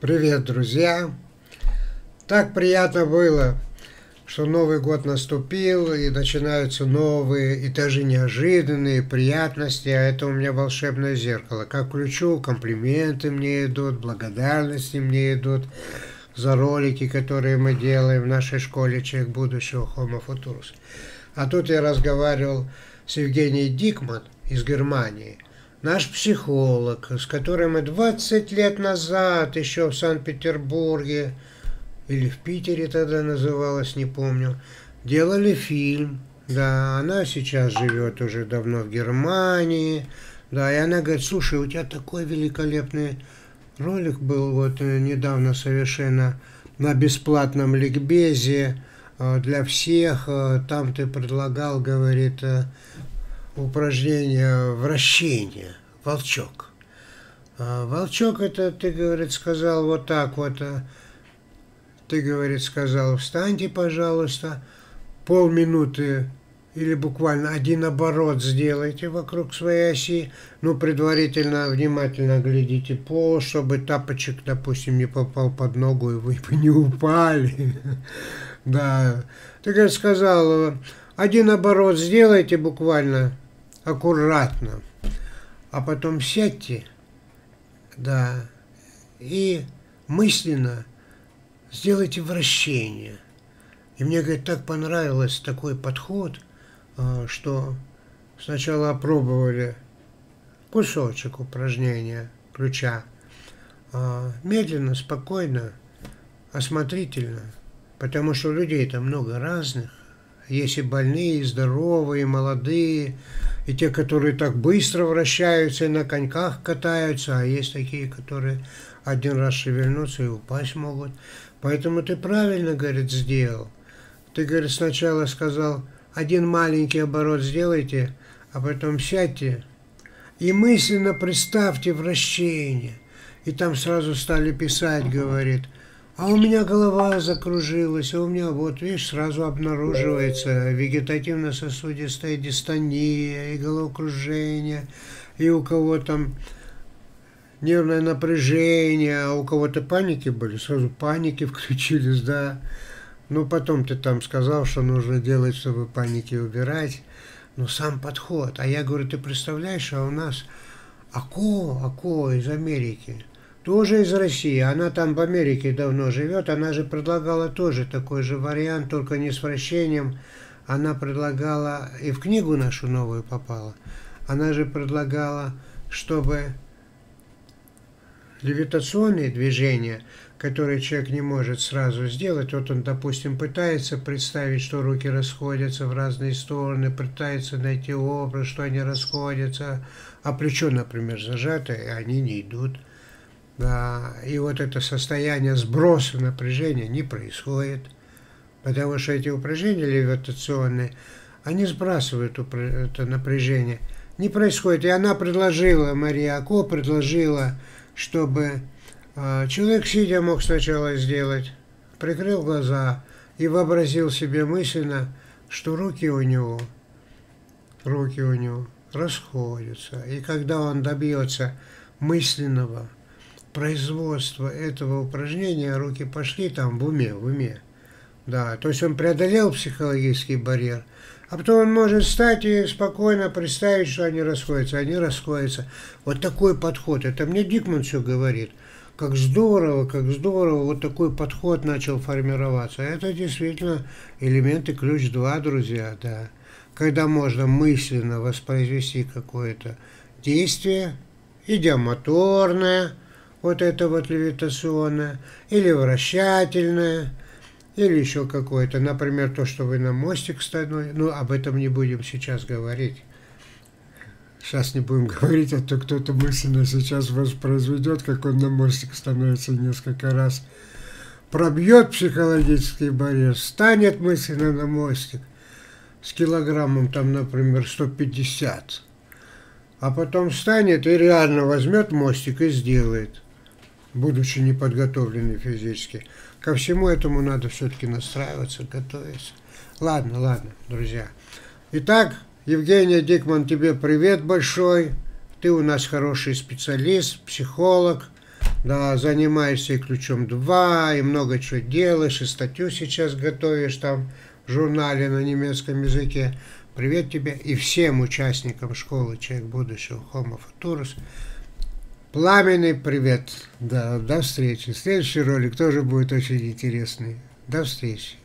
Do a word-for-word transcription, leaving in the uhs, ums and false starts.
Привет, друзья! Так приятно было, что Новый год наступил, и начинаются новые и даже неожиданные приятности, а это у меня волшебное зеркало. Как включу, комплименты мне идут, благодарности мне идут за ролики, которые мы делаем в нашей школе «Человек будущего» Homo Futurus. А тут я разговаривал с Евгением Дикман из Германии, наш психолог, с которым мы двадцать лет назад еще в Санкт-Петербурге, или в Питере тогда называлось, не помню, делали фильм. Да, она сейчас живет уже давно в Германии. Да, и она говорит: слушай, у тебя такой великолепный ролик был вот недавно совершенно на бесплатном ликбезе для всех. Там ты предлагал, говорит, упражнение вращения, волчок. Волчок это, ты, говорит, сказал вот так вот. Ты, говорит, сказал: встаньте, пожалуйста, полминуты или буквально один оборот сделайте вокруг своей оси. Ну, предварительно внимательно глядите пол, чтобы тапочек, допустим, не попал под ногу, и вы не упали. Да. Ты, говорит, сказал: один оборот сделайте буквально аккуратно, а потом сядьте, да, и мысленно сделайте вращение. И мне, говорит, так понравилось такой подход, что сначала опробовали кусочек упражнения ключа, медленно, спокойно, осмотрительно, потому что людей-то много разных. Есть и больные, и здоровые, и молодые, и те, которые так быстро вращаются и на коньках катаются, а есть такие, которые один раз шевельнутся и упасть могут. Поэтому ты правильно, говорит, сделал. Ты, говорит, сначала сказал: один маленький оборот сделайте, а потом сядьте и мысленно представьте вращение. И там сразу стали писать, говорит: а у меня голова закружилась, а у меня, вот видишь, сразу обнаруживается вегетативно-сосудистая дистония и головокружение, и у кого там нервное напряжение, а у кого-то паники были, сразу паники включились, да. Ну, потом ты там сказал, что нужно делать, чтобы паники убирать, но сам подход. А я говорю: ты представляешь, а у нас ОКО, ОКО из Америки, тоже из России, она там в Америке давно живет, она же предлагала тоже такой же вариант, только не с вращением. Она предлагала, и в книгу нашу новую попала, она же предлагала, чтобы левитационные движения, которые человек не может сразу сделать, вот он, допустим, пытается представить, что руки расходятся в разные стороны, пытается найти образ, что они расходятся, а плечо, например, зажато, и они не идут. Да, и вот это состояние сброса напряжения не происходит, потому что эти упражнения левитационные, они сбрасывают это напряжение. Не происходит. И она предложила, Марияко предложила, чтобы человек, сидя, мог сначала сделать, прикрыл глаза и вообразил себе мысленно, что руки у него, руки у него расходятся. И когда он добьется мысленного производство этого упражнения, руки пошли там в уме, в уме. Да, то есть он преодолел психологический барьер, а потом он может встать и спокойно представить, что они расходятся, они расходятся. Вот такой подход, это мне Дикман все говорит, как здорово, как здорово, вот такой подход начал формироваться. Это действительно элементы ключ два, друзья, да. Когда можно мысленно воспроизвести какое-то действие, идиомоторное, вот это вот левитационное, или вращательное, или еще какое-то. Например, то, что вы на мостик становитесь. Ну, об этом не будем сейчас говорить. Сейчас не будем говорить, а то кто-то мысленно сейчас воспроизведет, как он на мостик становится несколько раз. Пробьет психологический барьер, встанет мысленно на мостик с килограммом, там, например, сто пятьдесят. А потом встанет и реально возьмет мостик и сделает, будучи неподготовленным физически. Ко всему этому надо все-таки настраиваться, готовиться. Ладно, ладно, друзья. Итак, Евгений Дикман, тебе привет большой. Ты у нас хороший специалист, психолог. да, занимаешься и ключом два, и много чего делаешь, и статью сейчас готовишь там в журнале на немецком языке. Привет тебе и всем участникам школы «Человек будущего» Homo Futurus. Пламенный привет. Да, до встречи. Следующий ролик тоже будет очень интересный. До встречи.